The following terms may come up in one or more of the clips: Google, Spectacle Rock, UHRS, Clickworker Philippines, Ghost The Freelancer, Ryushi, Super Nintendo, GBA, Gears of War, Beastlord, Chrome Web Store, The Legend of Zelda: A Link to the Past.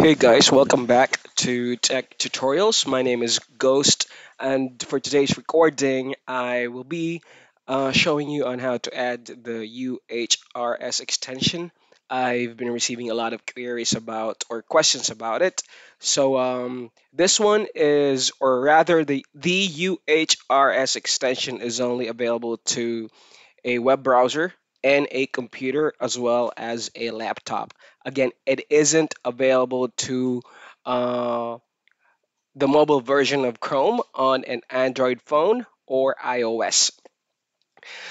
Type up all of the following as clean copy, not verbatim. Hey guys, welcome back to Tech Tutorials. My name is Ghost, and for today's recording, I will be showing you on how to add the UHRS extension. I've been receiving a lot of queries about or questions about it. So this one is, or rather the UHRS extension is only available to a web browser and a computer as well as a laptop. Again, it isn't available to the mobile version of Chrome on an Android phone or iOS.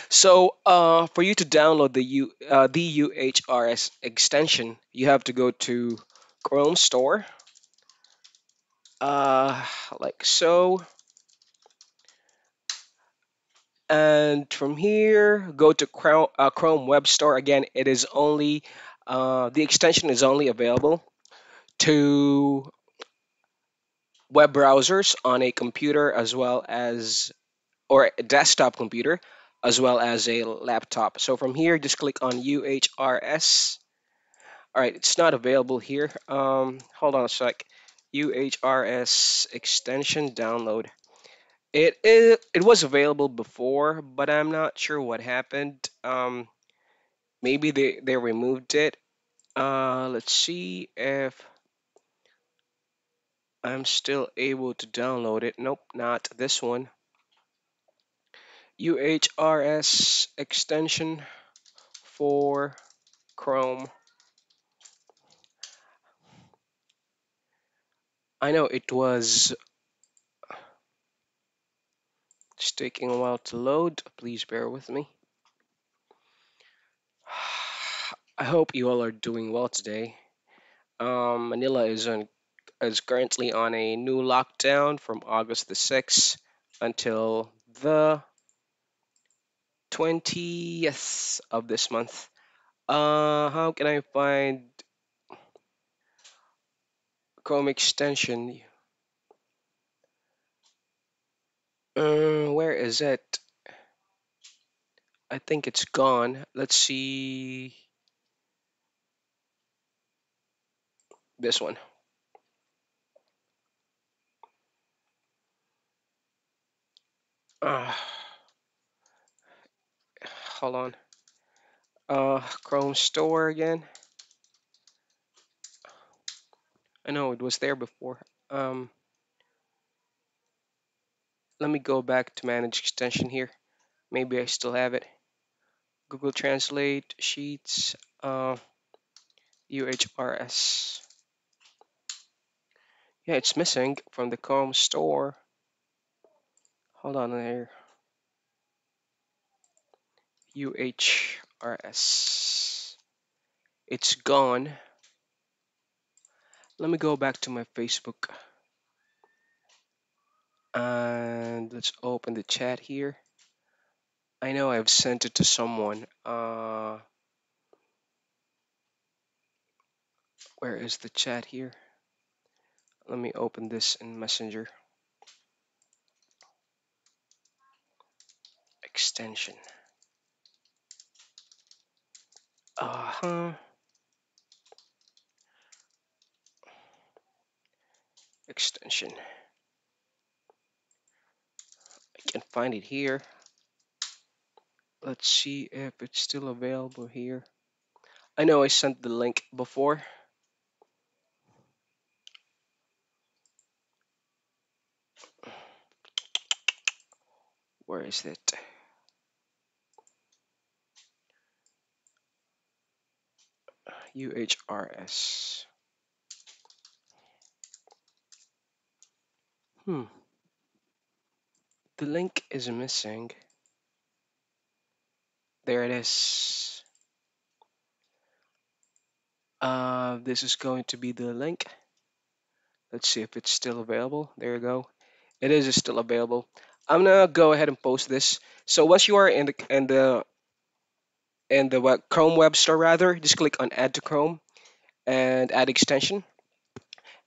So for you to download the UHRS extension, you have to go to Chrome Store, like so. And from here, go to Chrome Web Store. Again, it is only the extension is only available to web browsers on a computer as well as, or a desktop computer as well as a laptop. So from here, just click on UHRS. All right, it's not available here. Hold on a sec. UHRS extension download. It was available before, but I'm not sure what happened. Maybe they removed it. Let's see if I'm still able to download it. Nope, not this one. UHRS extension for Chrome. I know it was... It's taking a while to load. Please bear with me. I hope you all are doing well today. Manila is currently on a new lockdown from August the 6th until the 20th of this month. How can I find Chrome extension? Where is it? I think it's gone. Let's see. This one. Hold on. Chrome Store again. I know it was there before. Let me go back to manage extension here. Maybe I still have it. Google Translate, Sheets, UHRS. Yeah, it's missing from the Chrome Store. Hold on there. UHRS. It's gone. Let me go back to my Facebook. And let's open the chat here. I know I've sent it to someone. Where is the chat here? Let me open this in Messenger. Extension. Extension. Can find it here. Let's see if it's still available here. I know I sent the link before. Where is it? UHRS. The link is missing. There it is. This is going to be the link. Let's see if it's still available. There you go. It is still available. I'm gonna go ahead and post this. So once you are in the Chrome Web Store, rather, just click on Add to Chrome and Add Extension,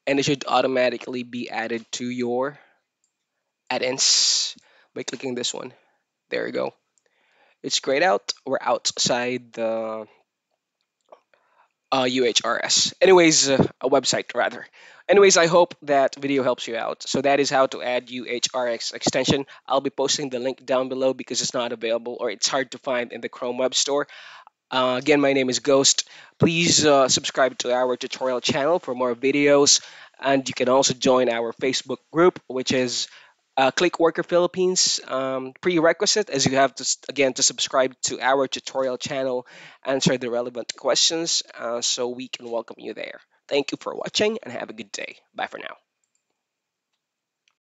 and it should automatically be added to your add-ins by clicking this one. There you go. It's grayed out. We're outside the UHRS. Anyways, a website rather. Anyways, I hope that video helps you out. So that is how to add UHRS extension. I'll be posting the link down below because it's not available or it's hard to find in the Chrome Web Store. Again, my name is Ghost. Please subscribe to our tutorial channel for more videos. And you can also join our Facebook group, which is Clickworker Philippines. Prerequisite is you have to, again, to subscribe to our tutorial channel, answer the relevant questions so we can welcome you there. Thank you for watching and have a good day. Bye for now.